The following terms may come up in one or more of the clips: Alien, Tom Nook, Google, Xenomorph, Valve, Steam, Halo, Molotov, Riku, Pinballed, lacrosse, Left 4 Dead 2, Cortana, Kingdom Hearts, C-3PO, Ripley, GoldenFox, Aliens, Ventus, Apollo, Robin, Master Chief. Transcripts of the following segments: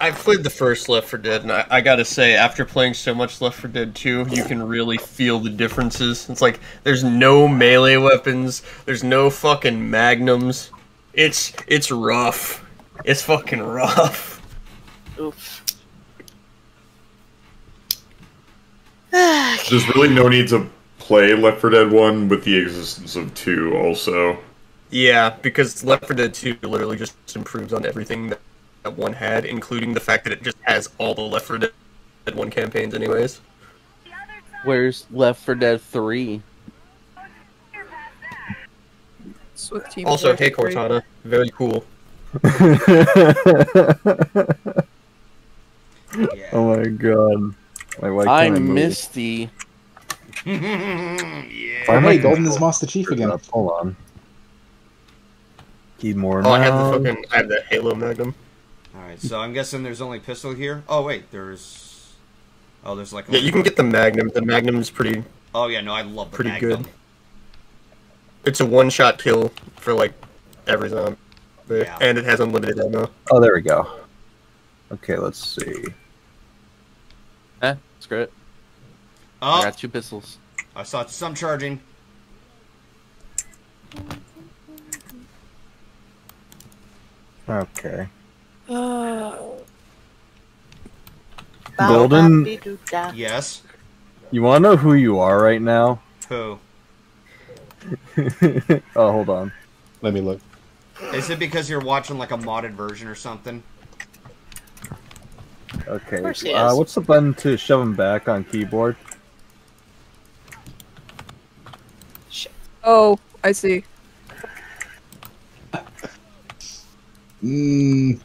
I've played the first Left 4 Dead, and I gotta say, after playing so much Left 4 Dead 2, you can really feel the differences. It's like, there's no melee weapons, there's no fucking magnums. It's rough. It's fucking rough. Oof. There's really no need to play Left 4 Dead 1 with the existence of 2 also. Yeah, because Left 4 Dead 2 literally just improves on everything that one had, including the fact that it just has all the Left 4 Dead 1 campaigns anyways. Where's Left 4 Dead 3? Also, hey Cortana, very cool. Yeah. Oh my god. I'm Misty. Yeah. Finally, Golden is Master Chief again. Hold on. Keep more. Oh, I have the Halo Magnum. Alright, so I'm guessing there's only pistol here. Oh, wait, there's... Oh, there's like... Yeah, you can get the Magnum. The Magnum is pretty... Oh, yeah, no, I love the Magnum. Pretty good. It's a one-shot kill for, like, every zombie. Yeah. And it has unlimited ammo. Oh, there we go. Okay, let's see. Eh, screw it. Oh. I got 2 pistols. I saw some charging. Okay. Golden? Yes? You want to know who you are right now? Who? Oh, hold on. Let me look. Is it because you're watching like a modded version or something? Okay. What's the button to shove him back on keyboard? Oh, I see. Did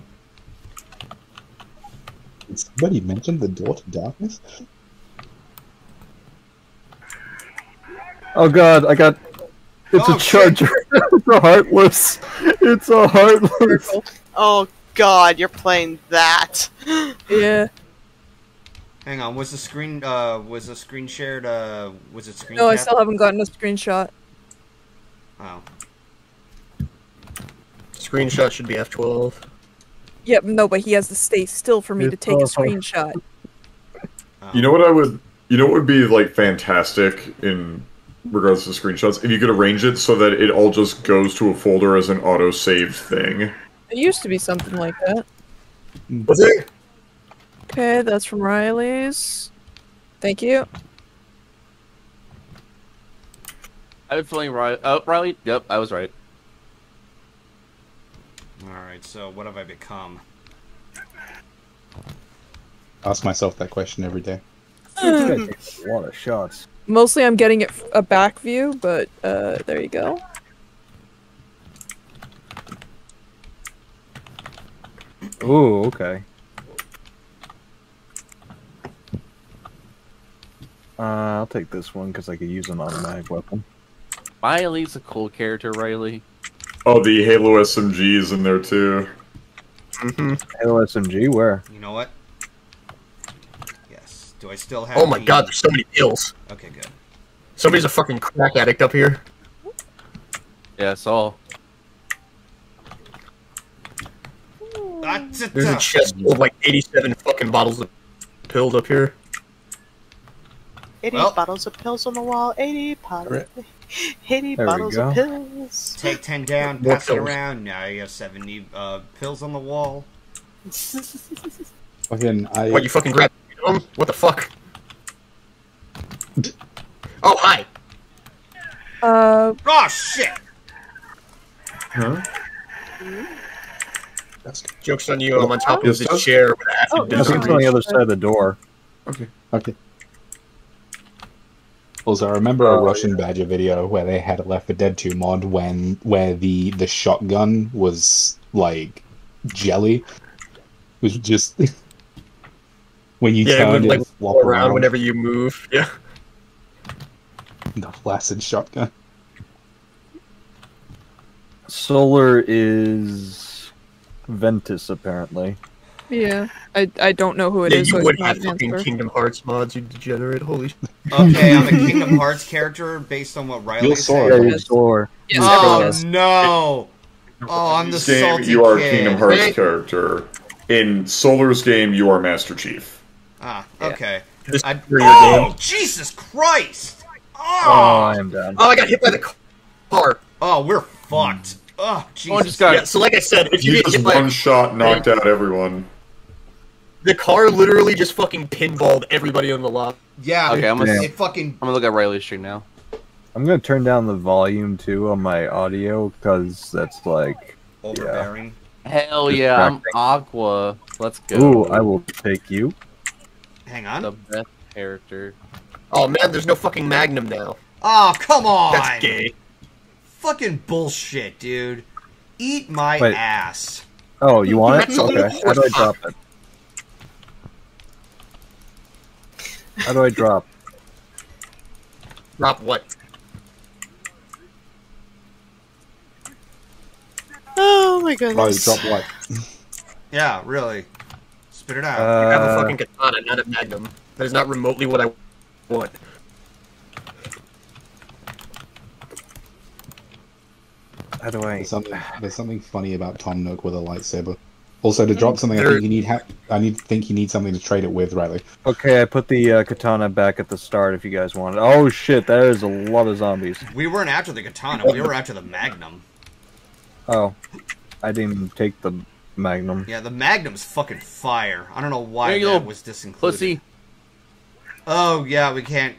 somebody mention the door to darkness? Oh god, I got... It's a charger. It's a heartless. It's a heartless. Oh god, you're playing that. Yeah. Hang on, was the screen shared, was it screen? No, I still haven't gotten a screenshot. Oh. Screenshot should be F12. Yep, no, but he has to stay still for me to take a screenshot. You know what I would... You know what would be, like, fantastic in regards to screenshots? If you could arrange it so that it all just goes to a folder as an auto-saved thing. It used to be something like that. Was it? Okay, that's from Riley's. Thank you. I've been feeling Riley. Oh, Riley? Yep, I was right. Alright, so what have I become? I ask myself that question every day. A lot of shots. Mostly I'm getting it a back view, but there you go. Ooh, okay. I'll take this one because I could use an automatic weapon. Riley's a cool character, Riley. Oh, the Halo SMG is in there too. Mm-hmm. Halo SMG, where? You know what? Do I still have... Oh my god, there's so many kills. Okay, good. Somebody's a fucking crack addict up here. Yeah, it's all. There's a chest full of like 87 fucking bottles of pills up here. 80 bottles of pills on the wall, 80 bottles, 80 bottles of pills. Take 10 down, pass it around, now you have 70 pills on the wall. Fucking, What, you fucking grab... What the fuck? Oh, hi! Oh, shit! Huh? Joke's on you, I'm on top of the chair. It's on the other side of the door. Okay. Okay. Also, I remember a Russian Badger video where they had a Left 4 Dead 2 mod where the shotgun was, like, jelly. It was just... When you turn like, walk around whenever you move, yeah. The flaccid shotgun. Solar is Ventus, apparently. Yeah, I don't know who it is. You would have fucking Kingdom Hearts mods, you degenerate. Holy. Okay, I'm a Kingdom Hearts character based on what Riley said. Yeah, oh no! Oh, I'm the salty kid. You are a Kingdom Hearts character. In Solar's game, you are Master Chief. Ah, okay. Yeah. Oh, Jesus Christ! Oh, I am done. Oh, I got hit by the car. Oh, we're fucked. Oh, Jesus. Oh, yeah, so like I said, if you just one-shot knocked out everyone. The car literally just fucking pinballed everybody on the lot. Yeah. Okay, I'm gonna look at Riley's stream now. I'm gonna turn down the volume too on my audio because that's like overbearing. Yeah. Hell yeah, I'm Aqua. Let's go. Ooh, I will take you. Hang on. The best character. Oh man, there's no fucking Magnum now. Oh come on. That's gay. Fucking bullshit, dude. Eat my ass. Oh, you want it? Okay. How do I drop it? How do I drop? Drop what? Oh my goodness. Oh, drop what? Yeah, really. Spit it out. You have a fucking katana, not a magnum. That is not remotely what I want. How do I... There's something funny about Tom Nook with a lightsaber. Also, to drop something, I think you need something to trade it with, Riley. Okay, I put the katana back at the start if you guys want it. Oh shit, that is a lot of zombies. We weren't after the katana, we were after the magnum. Oh, I didn't even take the magnum. Yeah, the magnum's fucking fire. I don't know why that was disincluded. Pussy. Oh yeah, we can't.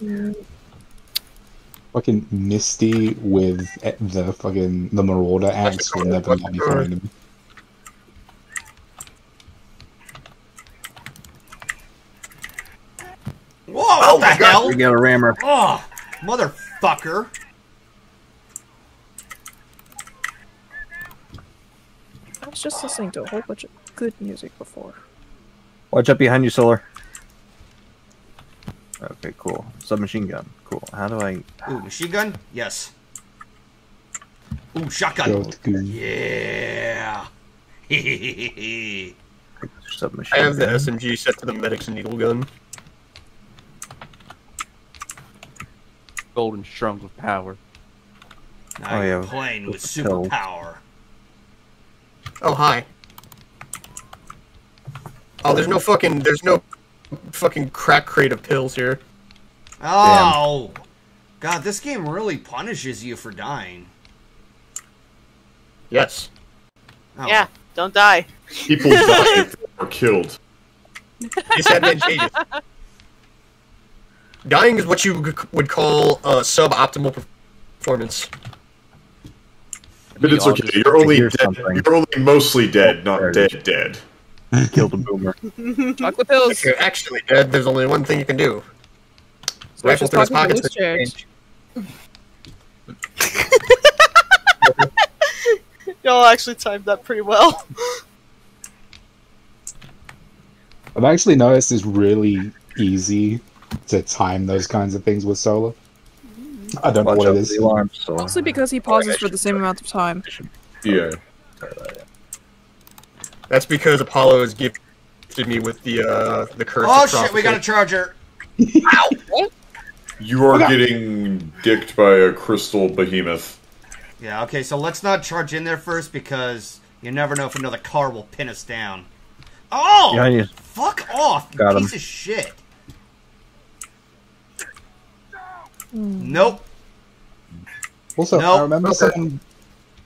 Yeah. Fucking Misty with the fucking Marauder axe will never let me find him. Whoa! Oh, what the hell? We got a rammer. Oh, motherfucker! I was just listening to a whole bunch of good music before. Watch out behind you, Solar. Okay, cool. Submachine gun. Cool. How do I... Ooh, machine gun? Yes. Ooh, shotgun. Yeah. Submachine. I have the SMG set to the medic's needle gun. Golden shrunk with power. I'm playing with superpower. Oh, hi. Oh, there's no fucking crack crate of pills here. Oh! Damn. God, this game really punishes you for dying. Yes. Oh. Yeah, don't die. People died or killed. It's advantageous. Dying is what you would call suboptimal performance. But it's okay, you're only dead. Something. You're only mostly dead, not dead. Killed a boomer. Chocolate pills. If you're actually dead, there's only one thing you can do. So rifle through his pockets. Y'all actually timed that pretty well. I've actually noticed it's really easy to time those kinds of things with Solar. I don't know what it is. Mostly because he pauses for the same amount of time. Yeah. That's because Apollo has gifted me with the curse. Oh shit! We got a charger. Ow! What? You are getting dicked by a crystal behemoth. Yeah. Okay. So let's not charge in there first because you never know if another car will pin us down. Oh! Yeah, fuck off! You piece of shit. Nope. Also, nope.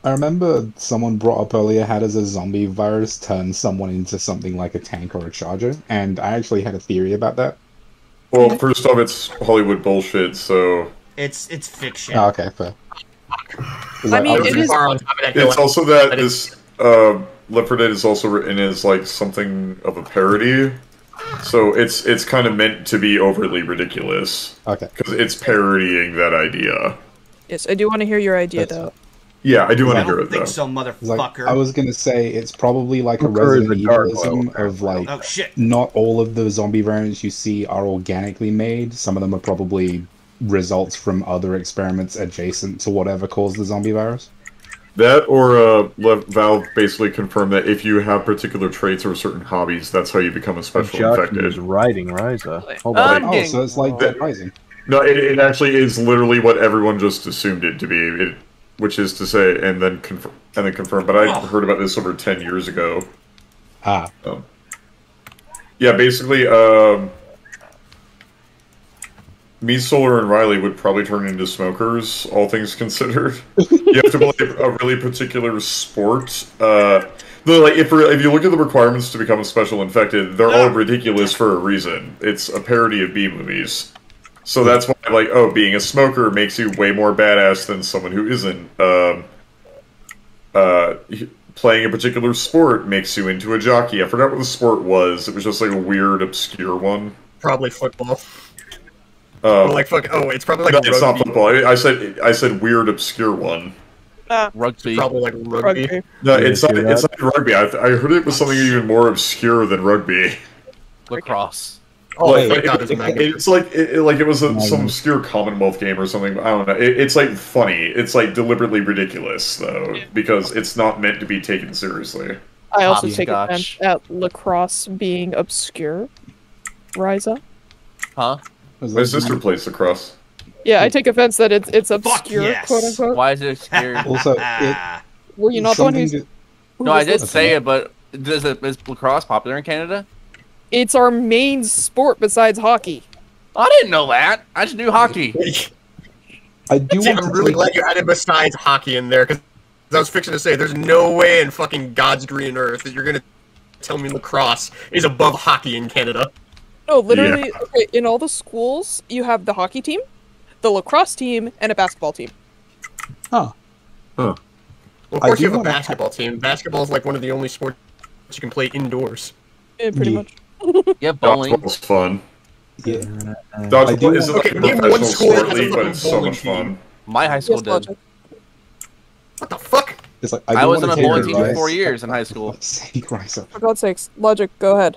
I remember someone brought up earlier how does a zombie virus turn someone into something like a tank or a charger, and I actually had a theory about that. Well, first off, it's Hollywood bullshit, so... It's fiction. Oh, okay, fair. I mean, it's also that this Left 4 Dead is also written as, like, something of a parody, so it's kind of meant to be overly ridiculous. Okay. Because it's parodying that idea. Yes, I do want to hear your idea, though. Yeah, I do want to hear it, though. I don't think so, motherfucker. Like, I was going to say, it's probably like a Resident Evilism of, like, not all of the zombie variants you see are organically made. Some of them are probably results from other experiments adjacent to whatever caused the zombie virus. That, or Valve basically confirmed that if you have particular traits or certain hobbies, that's how you become a special infected. Riding Ryza. Oh, so it's like Dead Rising. No, it actually is literally what everyone just assumed it to be, which is to say, and then confirm. But I heard about this over 10 years ago. Ah. Yeah, basically, me, Solar, and Riley would probably turn into smokers, all things considered. You have to play a really particular sport. If you look at the requirements to become a special infected, they're all ridiculous for a reason. It's a parody of B-movies. So that's why, like, oh, being a smoker makes you way more badass than someone who isn't. Playing a particular sport makes you into a jockey. I forgot what the sport was. It was just, like, a weird, obscure one. Probably football. It's probably like rugby. It's not football. I said weird, obscure one. Rugby. It's probably like rugby. No, it's not rugby. I heard it was something even more obscure than rugby. Lacrosse. Oh, it was some obscure Commonwealth game or something. I don't know. It's like funny. It's like deliberately ridiculous though, because it's not meant to be taken seriously. I also take offense at lacrosse being obscure. Ryza. Huh? My sister plays lacrosse. Yeah, I take offense that it's obscure, quote unquote. Why is it obscure? Also, were you not the one who's... No, I did say it, but is lacrosse popular in Canada? It's our main sport besides hockey. I didn't know that. I just knew hockey. I'm really glad you added besides hockey in there, because I was fixing to say, there's no way in fucking God's green earth that you're going to tell me lacrosse is above hockey in Canada. No, literally, okay, in all the schools, you have the hockey team, the lacrosse team, and a basketball team. Oh. Huh. Well, of course you have a basketball team. Basketball is like one of the only sports you can play indoors. Yeah, pretty much. Yeah, bowling. Dodgeball's fun. Yeah. Dodgeball is like a professional sport league, but it's so much fun. My high school did. What the fuck? It's like, I was on a bowling team for 4 years in high school. For God's sakes, Logic, go ahead.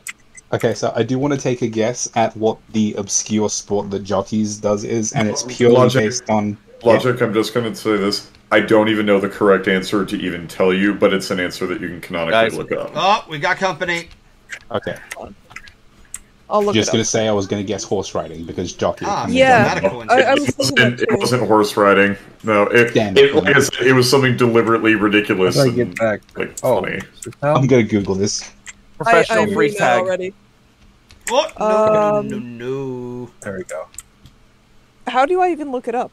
Okay, so I do want to take a guess at what the obscure sport that jockeys does is, and it's purely based on... Logic, yeah. I'm just going to say this. I don't even know the correct answer to even tell you, but it's an answer that you can canonically look up. Oh, we got company. Okay. I'll look just going to say I was going to guess horse riding, because jockey... Yeah. It wasn't horse riding. No, it was something deliberately ridiculous. I get back? Like, funny. I'm going to Google this. Professional free tag. Already. Oh, no. There we go. How do I even look it up?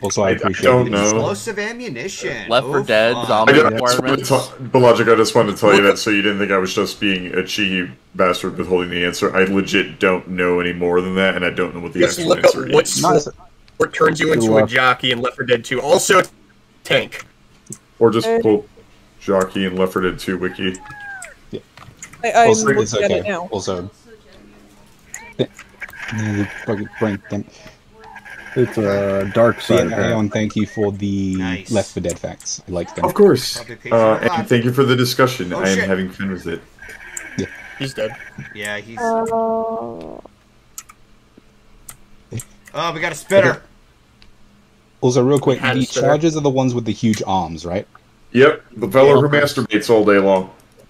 Also, I don't know. Explosive ammunition. Left 4 Dead, zombie requirements. Logic, I just wanted to tell you that so you didn't think I was just being a cheeky bastard withholding the answer. I legit don't know any more than that, and I don't know what the actual answer is. What turns you into a jockey in Left 4 Dead 2? Also, tank. Or just pull jockey in Left 4 Dead 2 wiki. Also, it's okay. It now. Also, it's a dark side. Aeon, thank you for the Left 4 Dead facts. I like them. Of course. And thank you for the discussion. Oh, I am having fun with it. Yeah. He's dead. Yeah, he's. Oh, we got a spitter. Okay. Also, real quick, the chargers are the ones with the huge arms, right? Yep. The fellow who masturbates all day long.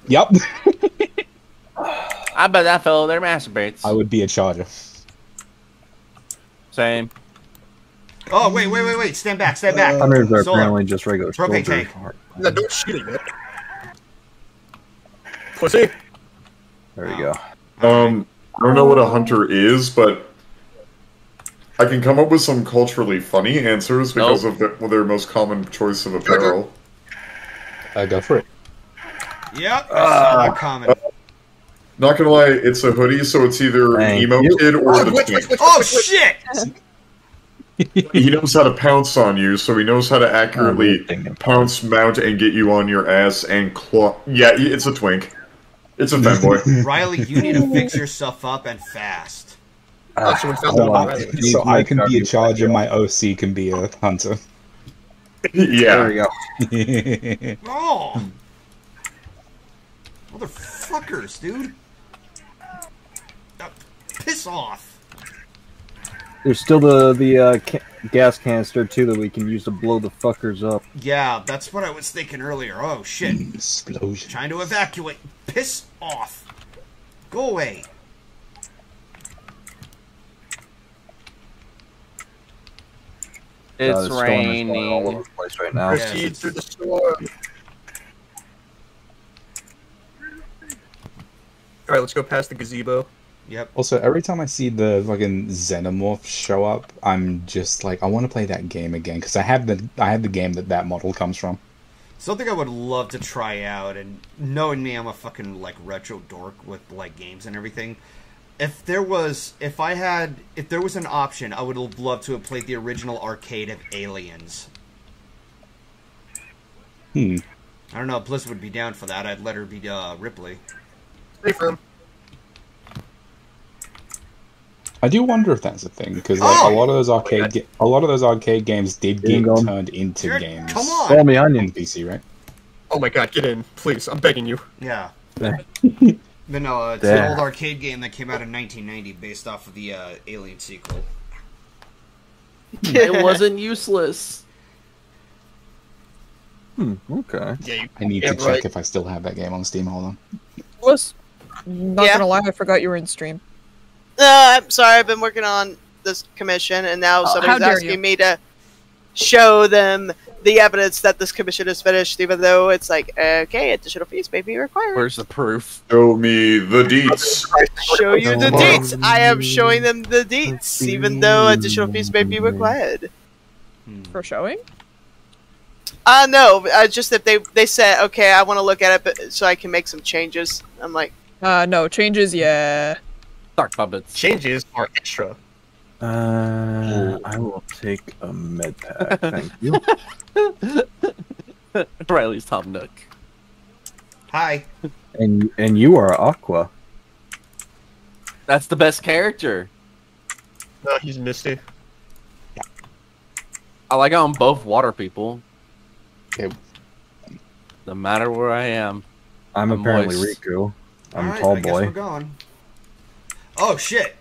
Yep. I bet that fellow there masturbates. I would be a charger. Same. Oh, wait. Stand back. I mean, they're apparently just regular propane tank. No, don't shoot him, man. Pussy. There you go. I don't know what a hunter is, but I can come up with some culturally funny answers because of their most common choice of apparel. I go for it. Yep, common. Not gonna lie, it's a hoodie, so it's either an emo kid or the twink. Oh, shit! He knows how to pounce on you, so he knows how to accurately pounce, mount, and get you on your ass and claw. Yeah, it's a twink. It's a fanboy. Riley, you need to fix yourself up and fast. So I can be a charger, my OC can be a hunter. Yeah. There we go. Oh! Motherfuckers, dude! Piss off! There's still the gas canister too that we can use to blow the fuckers up. Yeah, that's what I was thinking earlier. Oh shit! Explosion! Trying to evacuate. Piss off! Go away! It's raining. All over the place right now. Proceed through the storm. Alright, let's go past the gazebo. Yep. Also, every time I see the fucking Xenomorph show up, I'm just like, I want to play that game again because I have the game that that model comes from. Something I would love to try out, and knowing me, I'm a fucking like retro dork with like games and everything. If there was an option, I would have loved to have played the original arcade of Aliens. Hmm. I don't know. If Bliss would be down for that. I'd let her be Ripley. Stay firm. I do wonder if that's a thing because like, a lot of those arcade games did get turned into games. Come on, throw me onion PC, right? Oh my god, get in, please! I'm begging you. Yeah. But no, it's an old arcade game that came out in 1990, based off of the Alien sequel. It wasn't useless. Hmm. Okay. Yeah, I need to check if I still have that game on Steam. Hold on. Not gonna lie, I forgot you were in stream. I'm sorry, I've been working on this commission, and now somebody's asking me to show them the evidence that this commission is finished, even though it's like, okay, additional fees may be required. Where's the proof? Show me the deets. Show you the deets. I am showing them the deets, even though additional fees may be required. For showing? No, just that they said, okay, I want to look at it but, so I can make some changes. I'm like... no, changes, yeah... Dark puppets. Changes are extra. I will take a med pack, thank you. Riley's Tom Nook. Hi. And you are Aqua. That's the best character. No, he's Misty. Yeah. I like how I'm both water people. Okay. No matter where I am. I'm apparently moist. Riku. I'm right, tall boy. I guess we're gone. Oh shit!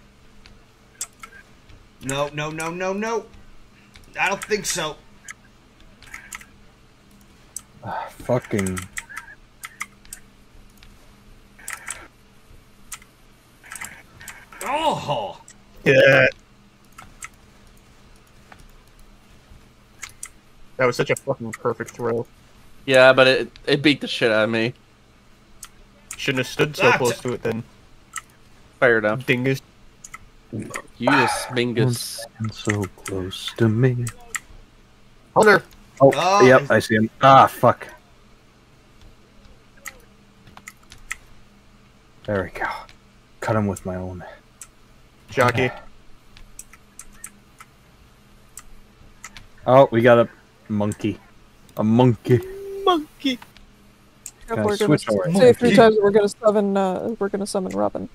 No, no, no, no, no! I don't think so. Fucking. Oh! Yeah. That was such a fucking perfect throw. Yeah, but it beat the shit out of me. Shouldn't have stood so close to it then. Fired up. Dingus. You bingus. So close to me. Hunter! Oh, yep, I see him. Ah, fuck. There we go. Cut him with my own. Jockey. Oh, we got a monkey. A monkey. Monkey! We're gonna say 3 times we're gonna summon Robin.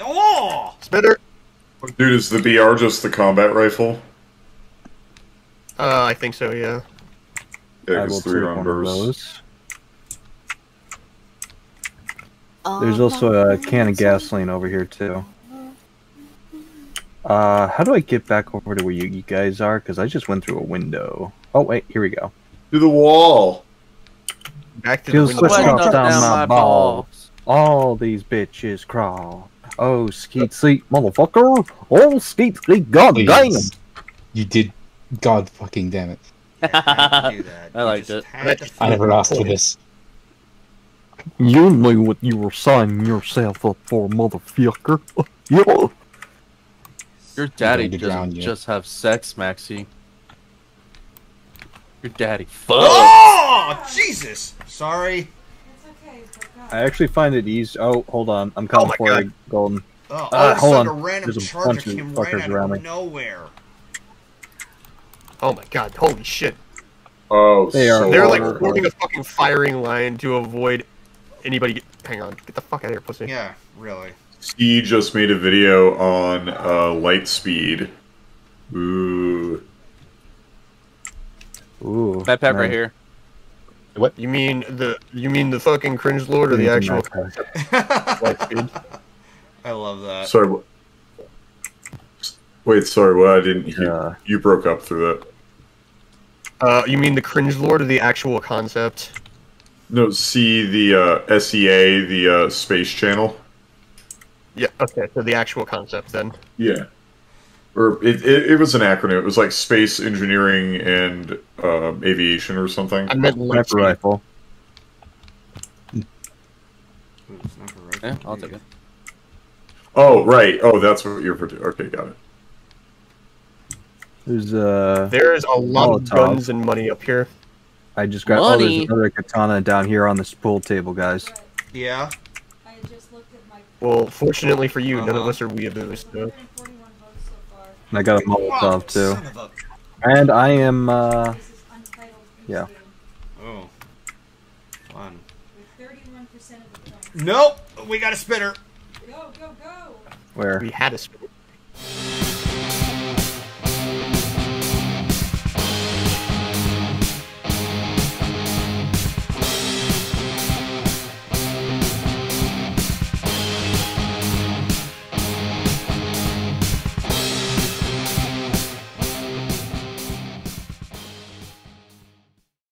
Oh! Spitter! Dude, is the BR just the combat rifle? I think so, yeah. Yeah, it's 3-round bursts. There's also a can of gasoline over here, too. How do I get back over to where you guys are? Because I just went through a window. Oh, wait, here we go. To the wall! Back to the window. Down my balls. All these bitches crawl. Oh, skeet sleep, motherfucker. Oh, skeet sleep, god damn. You did. God fucking damn it. I liked it. I never asked for this. You knew what you were signing yourself up for, motherfucker. Yeah. Your daddy doesn't just have sex, Maxie. Your daddy fucks. Oh, Jesus. Sorry. I actually find it easy. Oh, hold on. I'm coming for a golden. Hold on. A random there's a bunch of fuckers around me. Nowhere. Oh my god. Holy shit. Oh, they're like holding a fucking firing line to avoid anybody. Hang on. Get the fuck out of here, pussy. Yeah, really. Steve just made a video on light speed. Ooh. Ooh. That pep right here. What? You mean the fucking cringe lord or the actual? I love that. Sorry. Wait, sorry. What? I didn't hear. Yeah. You broke up through that. You mean the cringe lord or the actual concept? No, see the SEA, the space channel. Yeah. Okay, so the actual concept then. Yeah. Or it was an acronym. It was like Space Engineering and Aviation or something. I meant Sniper Rifle. Yeah, I'll take it. Oh, right. Oh, that's what you're for. Okay, got it. There's there is a lot of guns and money up here. I just got there's another katana down here on this pool table, guys. Yeah. I just looked at my... Well, fortunately for you, none of us are weeaboos. So. And I got a Molotov too. And I am yeah. Oh. Fun. Nope, we got a spinner. Go, go, go. Where? We had a spinner.